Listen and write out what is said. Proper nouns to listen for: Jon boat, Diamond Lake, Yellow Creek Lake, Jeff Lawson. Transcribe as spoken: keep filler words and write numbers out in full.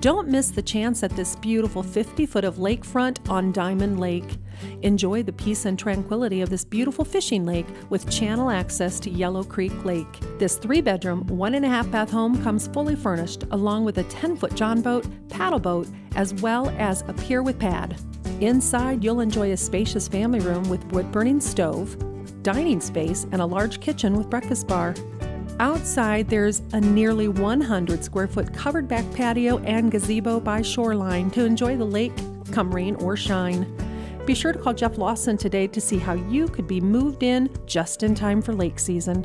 Don't miss the chance at this beautiful fifty foot of lakefront on Diamond Lake. Enjoy the peace and tranquility of this beautiful fishing lake with channel access to Yellow Creek Lake. This three-bedroom, one-and-a-half-bath home comes fully furnished along with a ten foot John boat, paddle boat, as well as a pier with pad. Inside, you'll enjoy a spacious family room with wood-burning stove, dining space, and a large kitchen with breakfast bar. Outside, there's a nearly one hundred square foot covered back patio and gazebo by shoreline to enjoy the lake, come rain or shine. Be sure to call Jeff Lawson today to see how you could be moved in just in time for lake season.